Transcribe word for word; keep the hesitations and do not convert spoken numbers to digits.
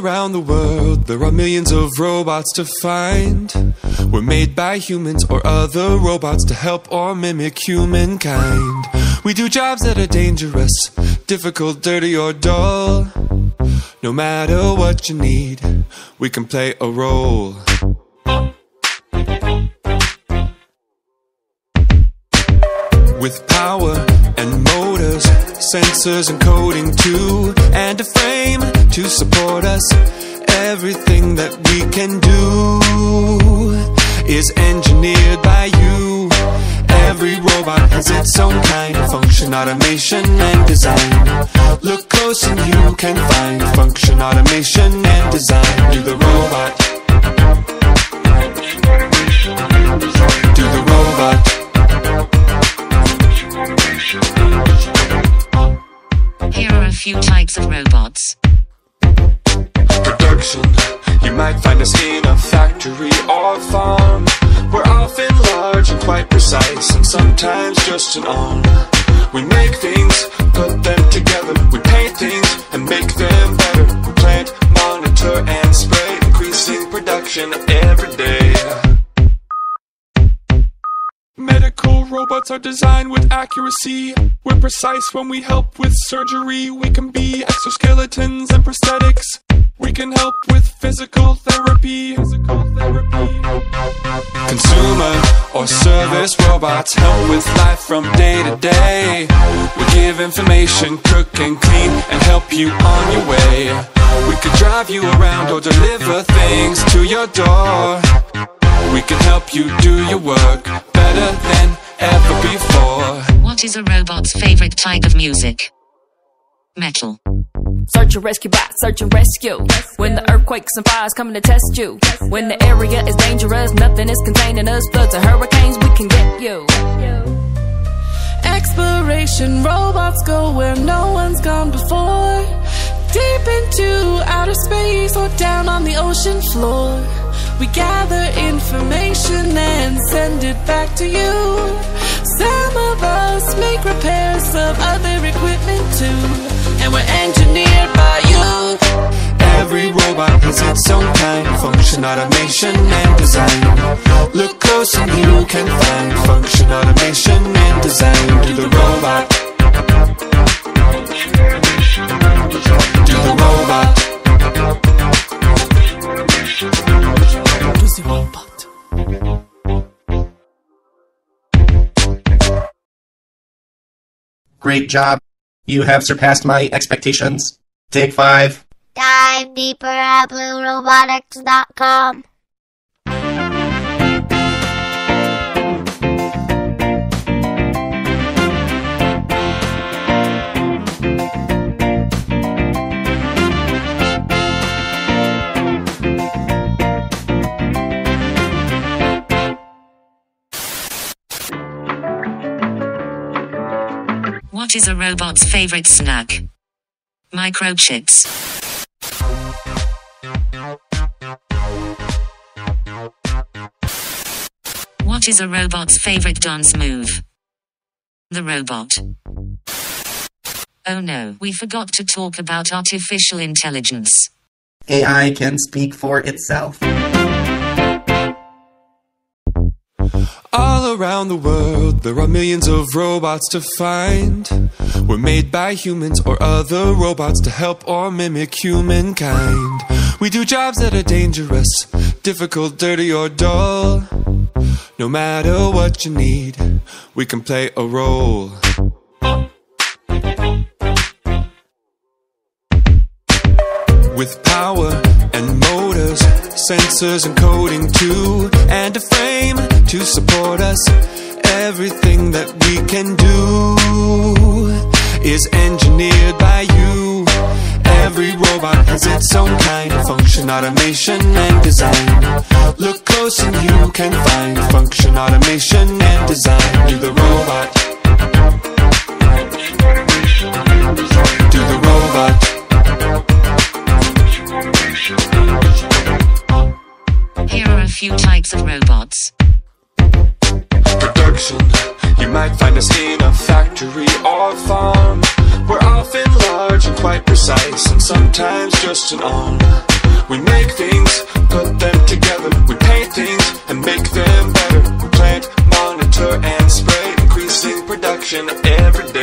around the world, there are millions of robots to find. We're made by humans or other robots to help or mimic humankind. We do jobs that are dangerous, difficult, dirty or dull. No matter what you need, we can play a role. With power and motors, sensors and coding too, and a frame to support us. Everything that we can do is engineered by you. Every robot has its own kind of function, automation and design. Look close and you can find function, automation and design. Do the robot. Do the robot. Here are a few types of robots. Production. You might find us in a factory or farm. We're often large and quite precise, and sometimes just an arm. We make things, put them together. We paint things and make them better. We plant, monitor, and spray, increasing production every day. Medical robots are designed with accuracy. We're precise when we help with surgery. We can be exoskeletons and prosthetics. We can help with physical therapy. Physical therapy. Consumer or service robots help with life from day to day. We give information, cook and clean, and help you on your way. We could drive you around or deliver things to your door. We can help you do your work better than ever before. What is a robot's favorite type of music? Metal. Search and rescue bot, search and rescue. When the earthquakes and fires coming to test you. When the area is dangerous, nothing is containing us. Floods or hurricanes, we can get you. Exploration robots go where no one's gone before. Deep into outer space or down on the ocean floor. We gather information and send it back to you. Some of us make repairs, some other equipment too. And we're engineered by you. Every robot has its own kind of function, automation and design. Look close and you can find function, automation and design. Do the robot. Do the robot. Robot. Great job. You have surpassed my expectations. Take five. Dive deeper at blue robotics dot com. What is a robot's favorite snack? Microchips. What is a robot's favorite dance move? The robot. Oh no, we forgot to talk about artificial intelligence. A I can speak for itself. All around the world, there are millions of robots to find. We're made by humans or other robots to help or mimic humankind. We do jobs that are dangerous, difficult, dirty or dull. No matter what you need, we can play a role. With power and motors, sensors and coding too, and a frame to support us. Everything that we can do is engineered by you. Every robot has its own kind of function, automation and design. Look close and you can find function, automation and design. Do the robot. Do the robot. Here are a few types of robots. Production. You might find us in a factory or farm. We're often large and quite precise, and sometimes just an arm. We make things, put them together. We paint things and make them better. We plant, monitor, and spread, increasing production every day.